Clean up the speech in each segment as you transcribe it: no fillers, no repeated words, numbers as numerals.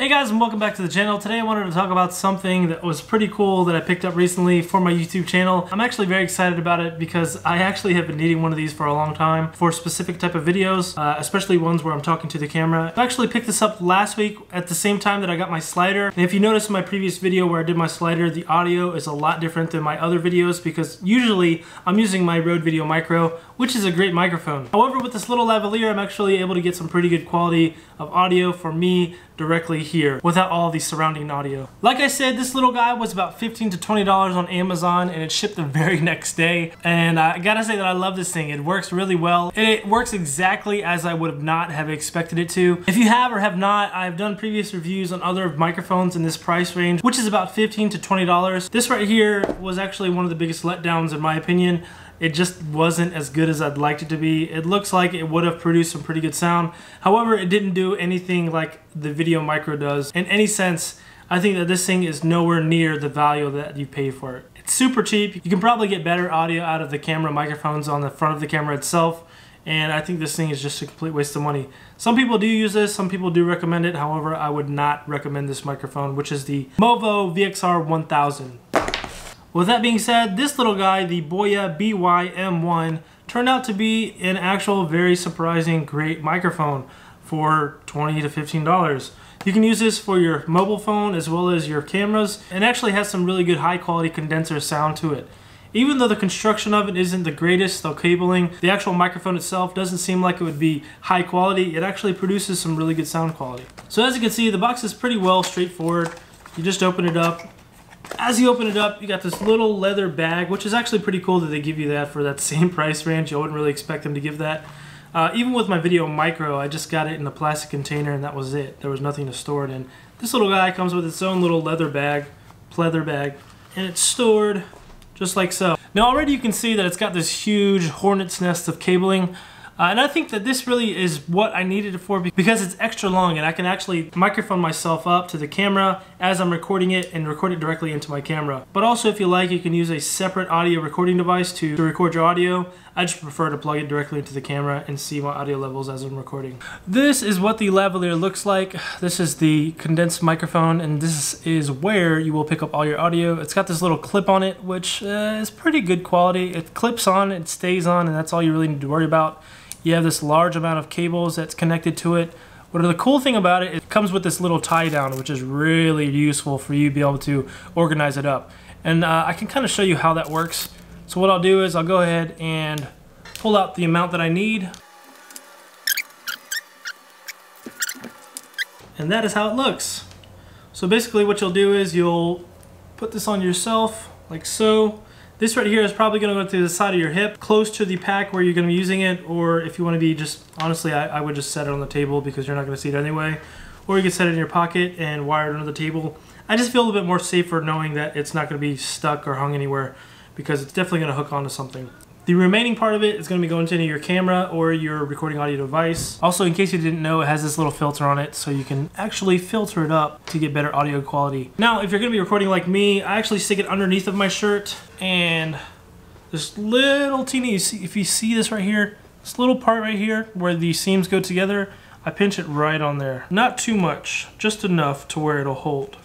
Hey guys, and welcome back to the channel. Today I wanted to talk about something that was pretty cool that I picked up recently for my YouTube channel. I'm actually very excited about it because I actually have been needing one of these for a long time for specific type of videos, especially ones where I'm talking to the camera. I actually picked this up last week at the same time that I got my slider. And if you notice in my previous video where I did my slider, the audio is a lot different than my other videos because usually I'm using my Rode VideoMicro, which is a great microphone. However, with this little lavalier, I'm actually able to get some pretty good quality of audio for me directly here without all the surrounding audio. Like I said, this little guy was about $15 to $20 on Amazon and it shipped the very next day. And I gotta say that I love this thing. It works really well. And it works exactly as I would not have expected it to. If you have or have not, I've done previous reviews on other microphones in this price range, which is about $15 to $20. This right here was actually one of the biggest letdowns in my opinion. It just wasn't as good as I'd liked it to be. It looks like it would have produced some pretty good sound. However, it didn't do anything like the VideoMicro does. In any sense, I think that this thing is nowhere near the value that you pay for it. It's super cheap. You can probably get better audio out of the camera microphones on the front of the camera itself. And I think this thing is just a complete waste of money. Some people do use this, some people do recommend it. However, I would not recommend this microphone, which is the Movo VXR 1000. With that being said, this little guy, the Boya BY-M1, turned out to be an actual very surprising great microphone for $20 to $15. You can use this for your mobile phone as well as your cameras, and actually has some really good high quality condenser sound to it. Even though the construction of it isn't the greatest, the cabling, the actual microphone itself doesn't seem like it would be high quality. It actually produces some really good sound quality. So as you can see, the box is pretty well straightforward. You just open it up. As you open it up, you got this little leather bag, which is actually pretty cool that they give you that for that same price range. I wouldn't really expect them to give that. Even with my VideoMicro, I just got it in a plastic container and that was it. There was nothing to store it in. This little guy comes with its own little pleather bag, and it's stored just like so. Now already you can see that it's got this huge hornet's nest of cabling. And I think that this really is what I needed it for because it's extra long and I can actually microphone myself up to the camera as I'm recording it and record it directly into my camera. But also if you like, you can use a separate audio recording device to record your audio. I just prefer to plug it directly into the camera and see my audio levels as I'm recording. This is what the lavalier looks like. This is the condensed microphone and this is where you will pick up all your audio. It's got this little clip on it, which is pretty good quality. It clips on, it stays on, and that's all you really need to worry about. You have this large amount of cables that's connected to it. But the cool thing about it, it comes with this little tie down, which is really useful for you to be able to organize it up. And I can kind of show you how that works. So what I'll do is I'll go ahead and pull out the amount that I need. And that is how it looks. So basically what you'll do is you'll put this on yourself like so. This right here is probably going to go to the side of your hip, close to the pack where you're going to be using it, or if you want to be just, honestly, I would just set it on the table because you're not going to see it anyway. Or you can set it in your pocket and wire it under the table. I just feel a little bit more safer knowing that it's not going to be stuck or hung anywhere because it's definitely going to hook onto something. The remaining part of it is going to be going into your camera or your recording audio device. Also, in case you didn't know, it has this little filter on it, so you can actually filter it up to get better audio quality. Now, if you're going to be recording like me, I actually stick it underneath of my shirt, and this little teeny, if you see this right here, this little part right here where the seams go together, I pinch it right on there. Not too much, just enough to where it'll hold.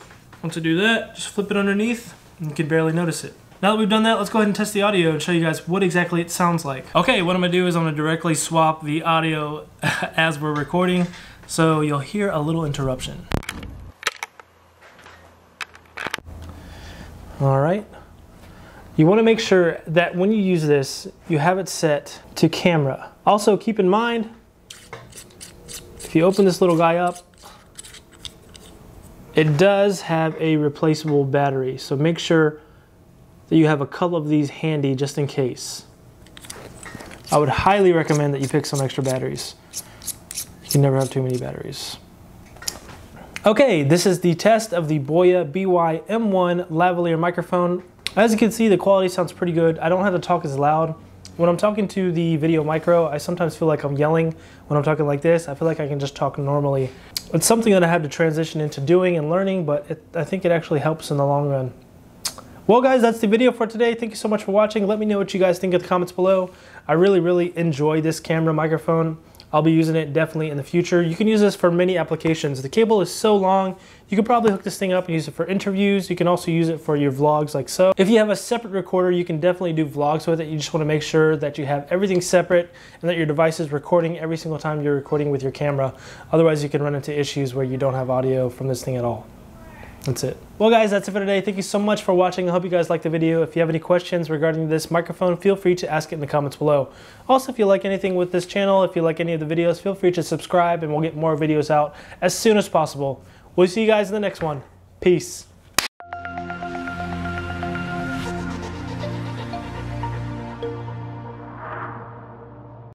Once I do that, just flip it underneath, and you can barely notice it. Now that we've done that, let's go ahead and test the audio and show you guys what exactly it sounds like. Okay, what I'm gonna do is I'm gonna directly swap the audio as we're recording, so you'll hear a little interruption. All right. You wanna make sure that when you use this, you have it set to camera. Also, keep in mind, if you open this little guy up, it does have a replaceable battery, so make sure that you have a couple of these handy just in case. I would highly recommend that you pick some extra batteries. You can never have too many batteries. Okay, this is the test of the Boya BY-M1 lavalier microphone. As you can see, the quality sounds pretty good. I don't have to talk as loud. When I'm talking to the VideoMicro, I sometimes feel like I'm yelling. When I'm talking like this, I feel like I can just talk normally. It's something that I had to transition into doing and learning, but I think it actually helps in the long run. Well guys, that's the video for today. Thank you so much for watching. Let me know what you guys think in the comments below. I really enjoy this camera microphone. I'll be using it definitely in the future. You can use this for many applications. The cable is so long, you could probably hook this thing up and use it for interviews. You can also use it for your vlogs like so. If you have a separate recorder, you can definitely do vlogs with it. You just want to make sure that you have everything separate and that your device is recording every single time you're recording with your camera. Otherwise, you can run into issues where you don't have audio from this thing at all. That's it. Well guys, that's it for today. Thank you so much for watching. I hope you guys liked the video. If you have any questions regarding this microphone, feel free to ask it in the comments below. Also, if you like anything with this channel, if you like any of the videos, feel free to subscribe and we'll get more videos out as soon as possible. We'll see you guys in the next one. Peace.